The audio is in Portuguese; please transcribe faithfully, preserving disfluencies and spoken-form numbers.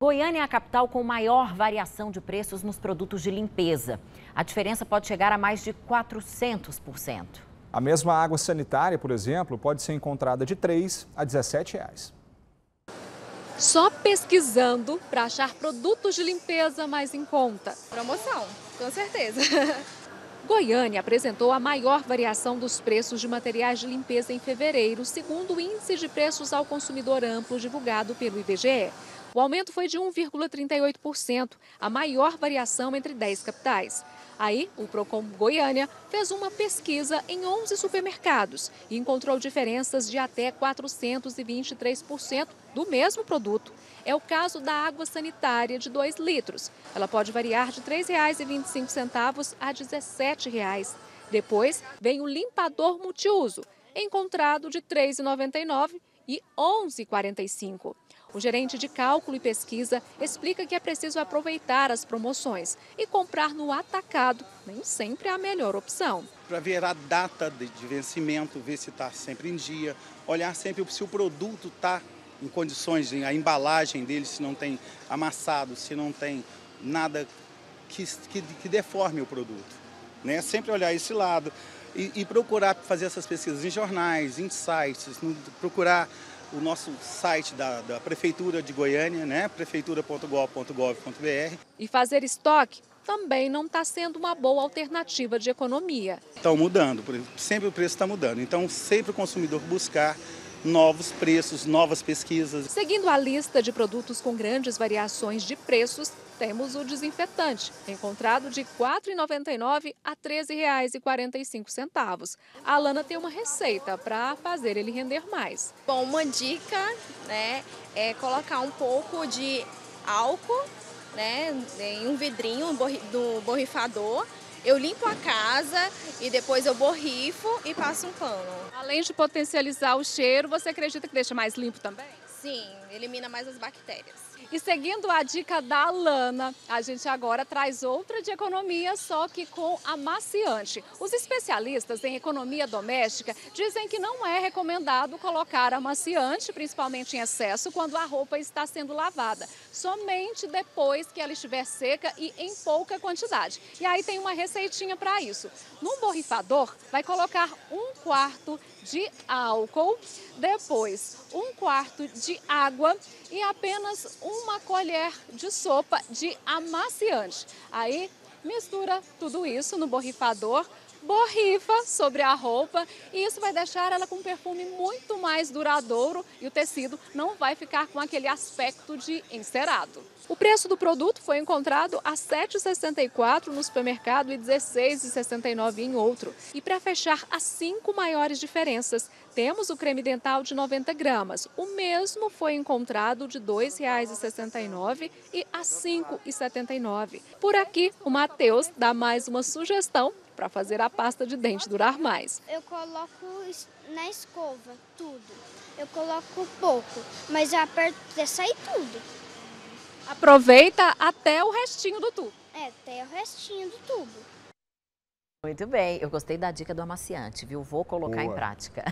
Goiânia é a capital com maior variação de preços nos produtos de limpeza. A diferença pode chegar a mais de quatrocentos por cento. A mesma água sanitária, por exemplo, pode ser encontrada de três reais a dezessete reais. Só pesquisando para achar produtos de limpeza mais em conta. Promoção, com certeza. Goiânia apresentou a maior variação dos preços de materiais de limpeza em fevereiro, segundo o Índice de Preços ao Consumidor Amplo divulgado pelo I B G E. O aumento foi de um vírgula trinta e oito por cento, a maior variação entre dez capitais. Aí, o Procon Goiânia fez uma pesquisa em onze supermercados e encontrou diferenças de até quatrocentos e vinte e três por cento do mesmo produto. É o caso da água sanitária de dois litros. Ela pode variar de três reais e vinte e cinco centavos a dezessete reais. Depois, vem o limpador multiuso, encontrado de três reais e noventa e nove centavos e onze reais e quarenta e cinco centavos. O gerente de cálculo e pesquisa explica que é preciso aproveitar as promoções e comprar no atacado, nem sempre é a melhor opção. Para ver a data de vencimento, ver se está sempre em dia, olhar sempre se o produto está em condições, a embalagem dele, se não tem amassado, se não tem nada que, que, que deforme o produto, né? Sempre olhar esse lado e, e procurar fazer essas pesquisas em jornais, em sites, procurar o nosso site da, da Prefeitura de Goiânia, né? prefeitura ponto gov ponto br. E fazer estoque também não está sendo uma boa alternativa de economia. Estão mudando, sempre o preço está mudando, então sempre o consumidor buscar novos preços, novas pesquisas. Seguindo a lista de produtos com grandes variações de preços, temos o desinfetante, encontrado de quatro reais e noventa e nove centavos a treze reais e quarenta e cinco centavos. A Lana tem uma receita para fazer ele render mais. Bom, uma dica, né, é colocar um pouco de álcool, né, em um vidrinho do borrifador. Eu limpo a casa e depois eu borrifo e passo um pano. Além de potencializar o cheiro, você acredita que deixa mais limpo também? Sim, elimina mais as bactérias. E seguindo a dica da Alana, a gente agora traz outra de economia, só que com amaciante. Os especialistas em economia doméstica dizem que não é recomendado colocar amaciante, principalmente em excesso, quando a roupa está sendo lavada. Somente depois que ela estiver seca e em pouca quantidade. E aí tem uma receitinha para isso. Num borrifador, vai colocar um quarto de álcool, depois um quarto de água e apenas uma colher de sopa de amaciante. Aí mistura tudo isso no borrifador, borrifa sobre a roupa e isso vai deixar ela com um perfume muito mais duradouro e o tecido não vai ficar com aquele aspecto de encerado. O preço do produto foi encontrado a sete reais e sessenta e quatro centavos no supermercado e dezesseis reais e sessenta e nove centavos em outro. E para fechar as cinco maiores diferenças, temos o creme dental de noventa gramas. O mesmo foi encontrado de dois reais e sessenta e nove centavos e a cinco reais e setenta e nove centavos. Por aqui, o Matheus dá mais uma sugestão para fazer a pasta de dente durar mais. Eu coloco na escova tudo. Eu coloco pouco, mas eu aperto até sair tudo. Aproveita até o restinho do tubo. É, até o restinho do tubo. Muito bem, eu gostei da dica do amaciante, viu? Vou colocar Boa. em prática.